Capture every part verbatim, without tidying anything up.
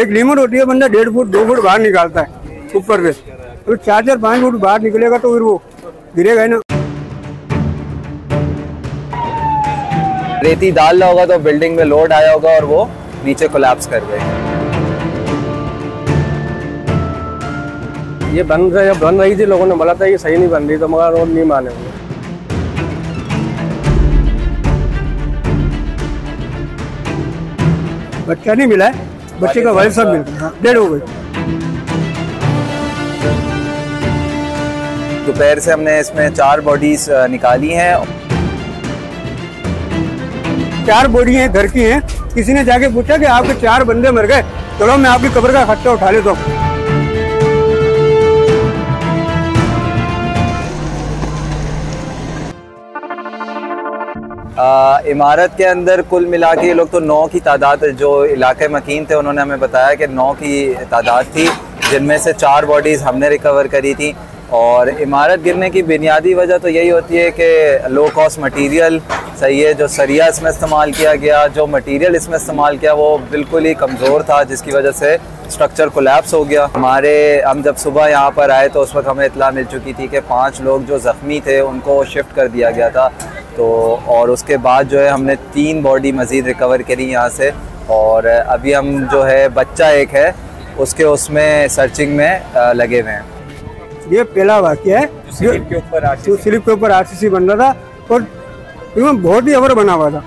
एक लिमिट होती है, बंदा डेढ़ फुट दो फुट बाहर निकालता है ऊपर पे, तो चार चार पाँच फुट बाहर निकलेगा तो फिर वो गिरेगा ना। रेती डाल रहा होगा तो बिल्डिंग में लोड आया होगा और वो नीचे कोलैप्स कर गए। ये बन रहा है, बन रही थी, लोगों ने बोला था ये सही नहीं बन रही, तो मगर रोड नहीं माने हुए। बच्चा नहीं मिला है, बच्चे का वाइफ सब मिल गया, डेढ़ हो गई। दोपहर से हमने इसमें चार बॉडीज निकाली हैं। चार बॉडी हैं, घर की हैं। किसी ने जाके पूछा कि आपके चार बंदे मर गए, चलो मैं आपकी कब्र का खर्चा उठा लेता हूँ। आ, इमारत के अंदर कुल मिला के ये लोग तो नौ की तादाद, जो इलाके मकीन थे उन्होंने हमें बताया कि नौ की तादाद थी, जिनमें से चार बॉडीज़ हमने रिकवर करी थी। और इमारत गिरने की बुनियादी वजह तो यही होती है कि लो कॉस्ट मटेरियल सही है, जो सरिया इसमें इस्तेमाल किया गया, जो मटेरियल इसमें इस्तेमाल किया वो बिल्कुल ही कमज़ोर था, जिसकी वजह से स्ट्रक्चर कोलैप्स हो गया। हमारे हम जब सुबह यहाँ पर आए तो उस वक्त हमें इतला मिल चुकी थी कि पाँच लोग जो ज़ख्मी थे उनको शिफ्ट कर दिया गया था। तो और उसके बाद जो है हमने तीन बॉडी मज़ीद रिकवर करी यहाँ से, और अभी हम जो है बच्चा एक है उसके उसमें सर्चिंग में लगे हुए हैं। ये पहला वाक़या है जो स्लिप के ऊपर आरसीसी बन रहा था और बहुत ही अवर बना हुआ था,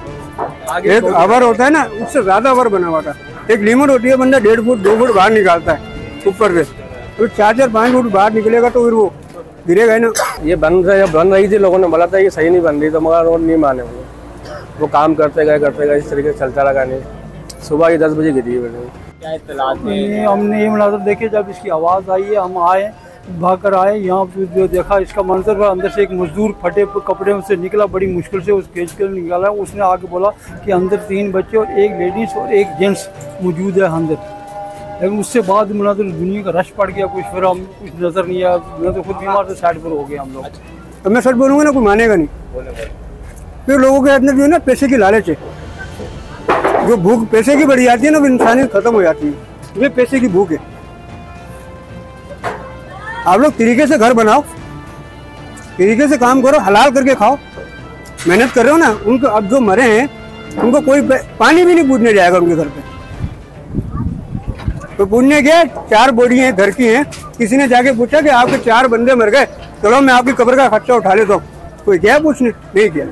एक अवर होता है ना उससे ज़्यादा अवर बना हुआ था। एक लिमिट होती है, बंदा डेढ़ फुट दो फुट बाहर निकालता है ऊपर से, तो चार चार पाँच फुट बाहर निकलेगा तो फिर वो गिरेगा ना। ये बन रहा बन रही थी, लोगों ने बोला था ये सही नहीं बन रही, तो मगर रोड नहीं माने वो वो काम करते गए करते गए इस तरीके से चलता रहा। नहीं सुबह ही दस बजे गिरी है। हमने ये मुलाजम देखे, जब इसकी आवाज़ आई है हम आए, भाग कर आए यहाँ, फिर जो देखा इसका मंजर पर अंदर से एक मजदूर फटे कपड़े से निकला, बड़ी मुश्किल से उस केज के निकाला। उसने आके बोला कि अंदर तीन बच्चे और एक लेडीज़ और एक जेंट्स मौजूद है अंदर। लेकिन उससे बाद मुलाजम दुनिया का रश पड़ गया, कुछ फिर हम कुछ नजर नहीं आया, मुलाजम खुद बीमार से साइड पर हो गए हम लोग। तो मैं सच बोलूँगा ना, कोई मानेगा नहीं। फिर लोगों के अंदर जो है ना पैसे की लालच है, जो भूख पैसे की बढ़ी जाती है ना, वो इंसानियत खत्म हो जाती है। ये पैसे की भूख है। आप लोग तरीके से घर बनाओ, तरीके से काम करो, हलाल करके खाओ, मेहनत कर रहे हो ना। उनको अब जो मरे हैं उनको कोई पानी भी नहीं पूछने जाएगा उनके घर पर, तो पूछने के चार बॉडी हैं, घर की हैं। किसी ने जाके पूछा कि आपके चार बंदे मर गए, चलो मैं आपकी कब्र का खर्चा उठा लेता हूँ, कोई गया पूछने? नहीं गया,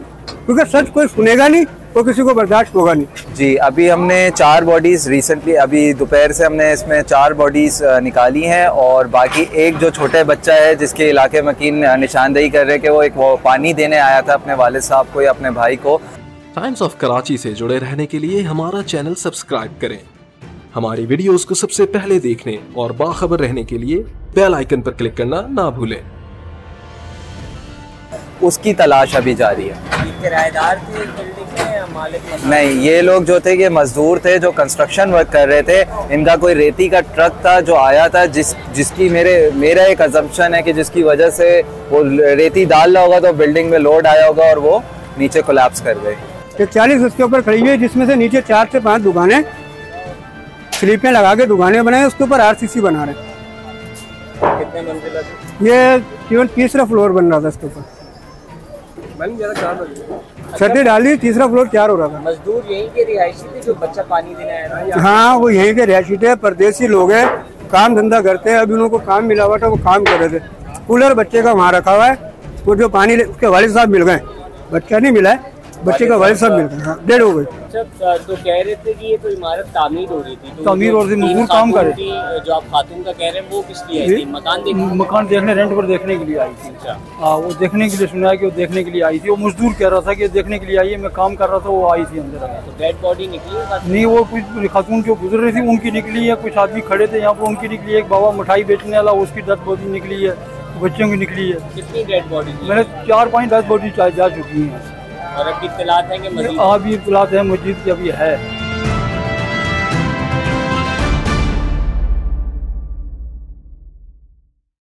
क्योंकि सच कोई सुनेगा नहीं और किसी को बर्दाश्त होगा नहीं। जी अभी हमने चार बॉडीज रिसेंटली, अभी दोपहर से हमने इसमें चार बॉडीज निकाली हैं, और बाकी एक जो छोटे बच्चा है जिसके इलाके मकीन निशानदेही कर रहे कि वो एक वो पानी देने आया था अपने वालिद साहब को या अपने भाई को। टाइम्स ऑफ कराची से जुड़े रहने के लिए हमारा चैनल सब्सक्राइब करें। हमारी वीडियोस को सबसे पहले देखने और बाखबर रहने के लिए बेल आइकन पर क्लिक करना ना भूलें। उसकी तलाश अभी जारी है। किराएदार थे बिल्डिंग में, मालिक नहीं। ये लोग जो थे ये मजदूर थे जो कंस्ट्रक्शन वर्क कर रहे थे। इनका कोई रेती का ट्रक था जो आया था, जिस जिसकी मेरे मेरा एक अजम्पशन है कि जिसकी वजह से वो रेती डाल रहा होगा तो बिल्डिंग में लोड आया होगा और वो नीचे कोलैप्स कर गए। चालीस उसके ऊपर खड़ी हुई, जिसमें से नीचे चार से पाँच दुकानें स्लीपें लगा के दुकानें बनाए, उसके ऊपर आरसीसी बना रहे हैं। कितने मंजिला थे? ये केवल तीसरा फ्लोर बन रहा था, इसके ऊपर बन गया चार। छतें डाली, तीसरा फ्लोर चार हो रहा था। मजदूर यहीं के रिहायशी थे जो बच्चा पानी देने आया था? हाँ वो यहीं के रिहायशी थे, परदेसी लोग हैं, काम धंधा करते हैं। अभी उनको काम मिला हुआ था, वो काम कर रहे थे। कूलर बच्चे का वहाँ रखा हुआ है, वो जो पानी उसके वालिद साहब मिल गए, बच्चा नहीं मिला है, बच्चे का वालिद साहब मिल गया, डेढ़ हो गई। तो कह रहे थे कि ये तो इमारत तामीर हो रही थी, तो तामीर और मजदूर काम कर रही थी। जो आप खातून का कह रहे हैं वो किस लिए आई थी? मकान देखने, मकान देखने रेंट पर देखने के लिए आई थी। अच्छा, वो देखने के लिए, सुना है कि वो देखने के लिए आई थी। वो मजदूर कह रहा था कि देखने के लिए आई है, मैं काम कर रहा था, वो आई थी अंदर। तो डेड बॉडी निकली नहीं, वो कुछ खातून जो गुजर रही थी उनकी निकली है, कुछ आदमी खड़े थे यहाँ पर उनकी निकली है, एक बाबा मिठाई बेचने वाला उसकी डेड बॉडी निकली है, बच्चों की निकली है। कितनी डेड बॉडी? मैंने चार पाँच डेड बॉडी जा चुकी है, और अभी इत्तलात है कि मजीद, अभी इत्तलात है मस्जिद की अभी है।